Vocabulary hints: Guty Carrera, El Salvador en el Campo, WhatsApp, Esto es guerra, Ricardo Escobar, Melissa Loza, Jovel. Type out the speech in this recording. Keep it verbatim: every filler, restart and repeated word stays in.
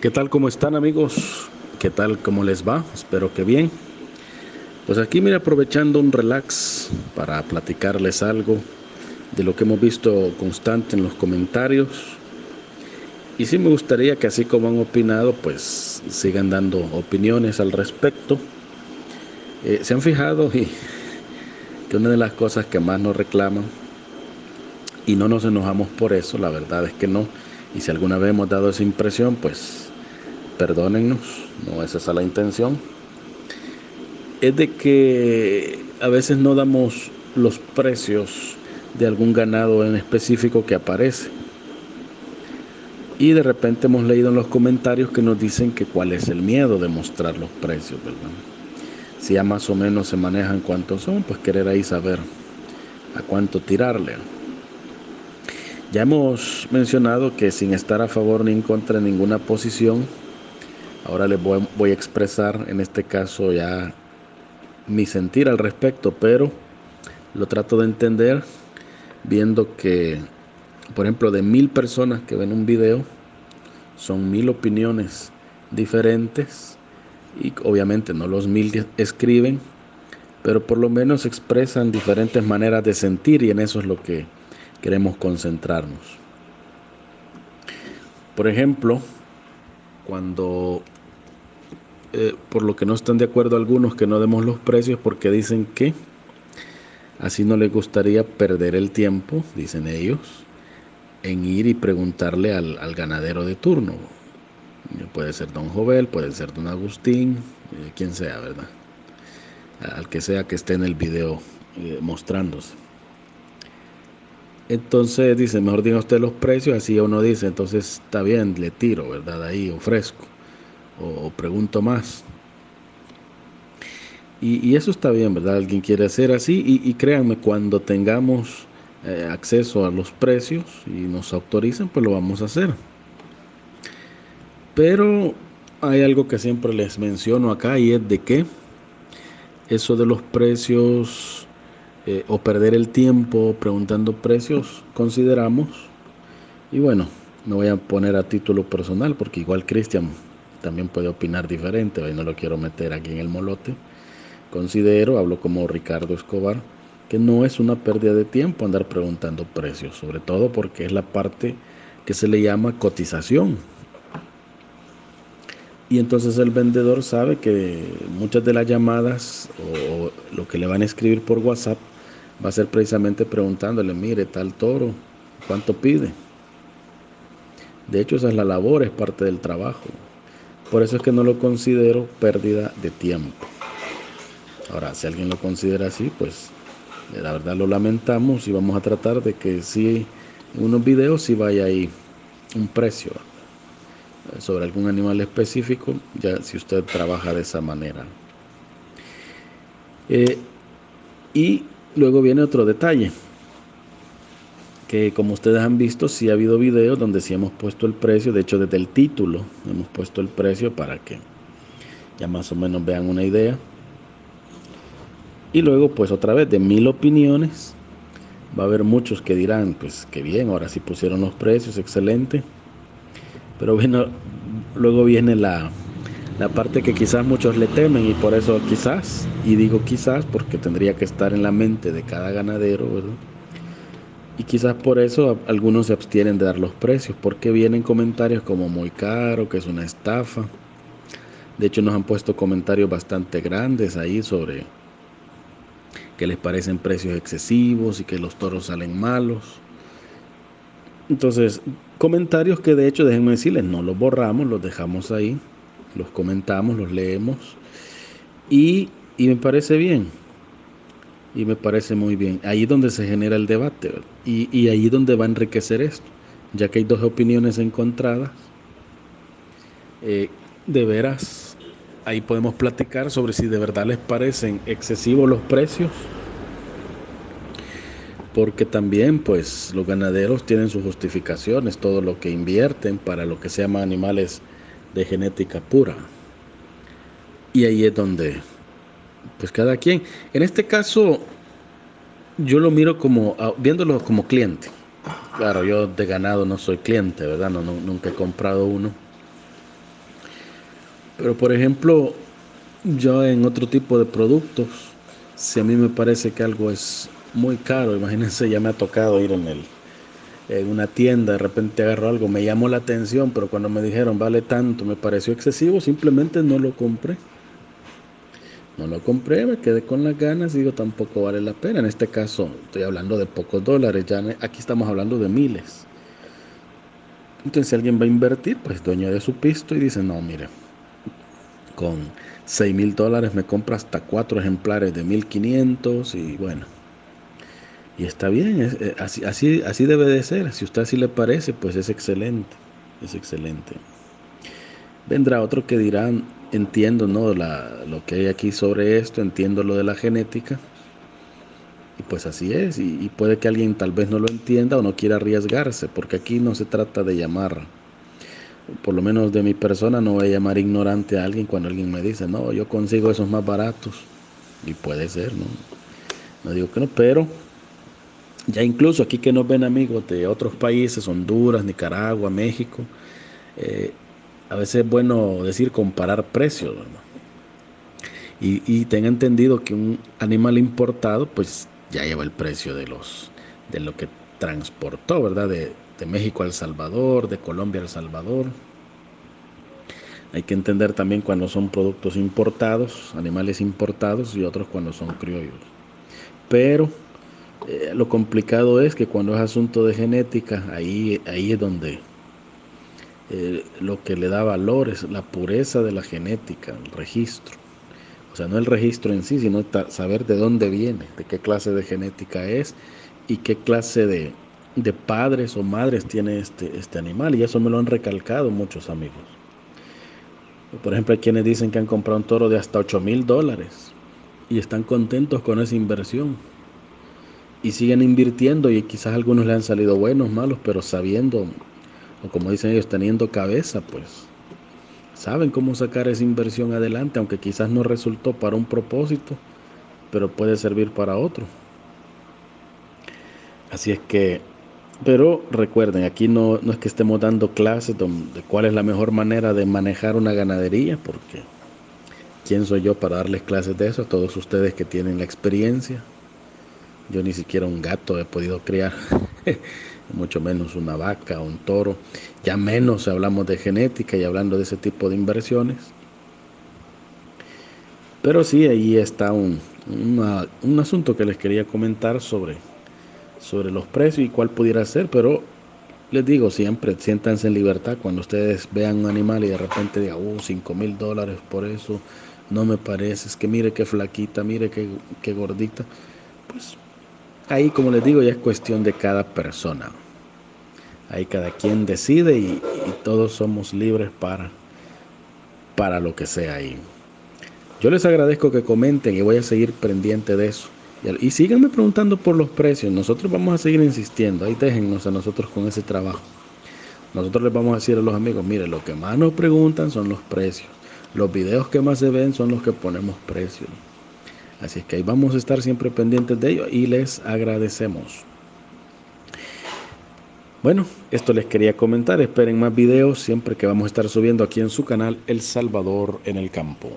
¿Qué tal? ¿Cómo están, amigos? ¿Qué tal? ¿Cómo les va? Espero que bien. Pues aquí, mira, aprovechando un relax para platicarles algo de lo que hemos visto constante en los comentarios. Y sí me gustaría que, así como han opinado, pues sigan dando opiniones al respecto. Eh, se han fijado y que una de las cosas que más nos reclaman, y no nos enojamos por eso, la verdad es que no. Y si alguna vez hemos dado esa impresión, pues perdónennos, no es esa la intención. Es de que a veces no damos los precios de algún ganado en específico que aparece. Y de repente hemos leído en los comentarios que nos dicen que cuál es el miedo de mostrar los precios, ¿verdad? Si ya más o menos se manejan cuántos son, pues querer ahí saber a cuánto tirarle. Ya hemos mencionado que, sin estar a favor ni en contra de ninguna posición, ahora les voy, voy a expresar, en este caso, ya mi sentir al respecto, pero lo trato de entender viendo que, por ejemplo, de mil personas que ven un video, son mil opiniones diferentes, y obviamente no los mil que escriben, pero por lo menos expresan diferentes maneras de sentir, y en eso es lo que queremos concentrarnos. Por ejemplo, cuando eh, por lo que no están de acuerdo algunos que no demos los precios, porque dicen que así no les gustaría perder el tiempo, dicen ellos, en ir y preguntarle al, al ganadero de turno. Puede ser don Jovel, puede ser don Agustín, eh, quien sea, ¿verdad? Al que sea que esté en el video eh, mostrándose. Entonces dice, mejor diga usted los precios, así uno dice, entonces está bien, le tiro, ¿verdad? Ahí ofrezco o, o pregunto más. Y, y eso está bien, ¿verdad? Alguien quiere hacer así y, y créanme, cuando tengamos eh, acceso a los precios y nos autorizan, pues lo vamos a hacer. Pero hay algo que siempre les menciono acá, y es de que eso de los precios... Eh, o perder el tiempo preguntando precios, consideramos, y bueno, no voy a poner a título personal porque igual Cristian también puede opinar diferente, no lo quiero meter aquí en el molote, considero, hablo como Ricardo Escobar, que no es una pérdida de tiempo andar preguntando precios, sobre todo porque es la parte que se le llama cotización, y entonces el vendedor sabe que muchas de las llamadas o lo que le van a escribir por WhatsApp va a ser precisamente preguntándole, mire, tal toro, ¿cuánto pide? De hecho, esa es la labor, es parte del trabajo. Por eso es que no lo considero pérdida de tiempo. Ahora, si alguien lo considera así, pues la verdad lo lamentamos, y vamos a tratar de que sí, en unos videos sí vaya ahí un precio sobre algún animal específico, ya si usted trabaja de esa manera. Eh, y luego viene otro detalle, que como ustedes han visto, sí ha habido videos donde sí hemos puesto el precio, de hecho desde el título hemos puesto el precio para que ya más o menos vean una idea. Y luego, pues otra vez, de mil opiniones, va a haber muchos que dirán, pues qué bien, ahora sí pusieron los precios, excelente. Pero bueno, luego viene la, la parte que quizás muchos le temen, y por eso quizás, y digo quizás porque tendría que estar en la mente de cada ganadero, ¿verdad? Y quizás por eso algunos se abstienen de dar los precios, porque vienen comentarios como muy caro, que es una estafa. De hecho, nos han puesto comentarios bastante grandes ahí sobre que les parecen precios excesivos y que los toros salen malos. Entonces, comentarios que, de hecho, déjenme decirles, no los borramos, los dejamos ahí, los comentamos, los leemos, y, y me parece bien, y me parece muy bien. Ahí es donde se genera el debate, y, y ahí es donde va a enriquecer esto, ya que hay dos opiniones encontradas. Eh, de veras, ahí podemos platicar sobre si de verdad les parecen excesivos los precios, porque también, pues, los ganaderos tienen sus justificaciones, todo lo que invierten para lo que se llaman animales de genética pura. Y ahí es donde, pues, cada quien. En este caso, yo lo miro como, viéndolo como cliente. Claro, yo de ganado no soy cliente, ¿verdad? No, no, nunca he comprado uno. Pero por ejemplo, yo en otro tipo de productos, si a mí me parece que algo es muy caro, imagínense, ya me ha tocado ir en, el, en una tienda, de repente agarro algo, me llamó la atención, pero cuando me dijeron vale tanto, me pareció excesivo, simplemente no lo compré. No lo compré, me quedé con las ganas y digo, tampoco vale la pena. En este caso, estoy hablando de pocos dólares, ya aquí estamos hablando de miles. Entonces, si alguien va a invertir, pues dueño de su pisto y dice, no, mire, con seis mil dólares me compra hasta cuatro ejemplares de mil quinientos y bueno. Y está bien, es, es, así, así, así debe de ser. Si a usted así le parece, pues es excelente, es excelente. Vendrá otro que dirán, entiendo no la, lo que hay aquí sobre esto, entiendo lo de la genética, y pues así es, y, y puede que alguien tal vez no lo entienda o no quiera arriesgarse, porque aquí no se trata de llamar, por lo menos de mi persona, no voy a llamar ignorante a alguien cuando alguien me dice, no, yo consigo esos más baratos, y puede ser, no, no digo que no, pero ya incluso aquí que nos ven amigos de otros países, Honduras, Nicaragua, México, eh, a veces es bueno decir comparar precios, ¿no? Y, y tenga entendido que un animal importado pues ya lleva el precio de los de lo que transportó, ¿verdad? De, de México a El Salvador, de Colombia a El Salvador. Hay que entender también cuando son productos importados, animales importados y otros cuando son criollos. Pero eh, lo complicado es que cuando es asunto de genética, ahí, ahí es donde... Eh, lo que le da valor es la pureza de la genética, el registro. O sea, no el registro en sí, sino saber de dónde viene, de qué clase de genética es y qué clase de, de padres o madres tiene este, este animal. Y eso me lo han recalcado muchos amigos. Por ejemplo, hay quienes dicen que han comprado un toro de hasta ocho mil dólares y están contentos con esa inversión. Y siguen invirtiendo y quizás algunos le han salido buenos, malos, pero sabiendo... o como dicen ellos, teniendo cabeza, pues saben cómo sacar esa inversión adelante, aunque quizás no resultó para un propósito, pero puede servir para otro. Así es que, pero recuerden, aquí no, no es que estemos dando clases de, de cuál es la mejor manera de manejar una ganadería, porque ¿quién soy yo para darles clases de eso a todos ustedes que tienen la experiencia? Yo ni siquiera un gato he podido criar, mucho menos una vaca, un toro, ya menos hablamos de genética y hablando de ese tipo de inversiones. Pero sí, ahí está un, una, un asunto que les quería comentar sobre, sobre los precios y cuál pudiera ser, pero les digo siempre, siéntanse en libertad cuando ustedes vean un animal y de repente digan, uh, cinco mil dólares por eso, no me parece, es que mire qué flaquita, mire qué, qué gordita, pues... Ahí, como les digo, ya es cuestión de cada persona. Ahí cada quien decide y, y todos somos libres para, para lo que sea ahí. Yo les agradezco que comenten y voy a seguir pendiente de eso. Y, y síganme preguntando por los precios. Nosotros vamos a seguir insistiendo. Ahí déjennos a nosotros con ese trabajo. Nosotros les vamos a decir a los amigos, mire, lo que más nos preguntan son los precios. Los videos que más se ven son los que ponemos precios. Así es que ahí vamos a estar siempre pendientes de ello y les agradecemos. Bueno, esto les quería comentar. Esperen más videos siempre que vamos a estar subiendo aquí en su canal El Salvador en el Campo.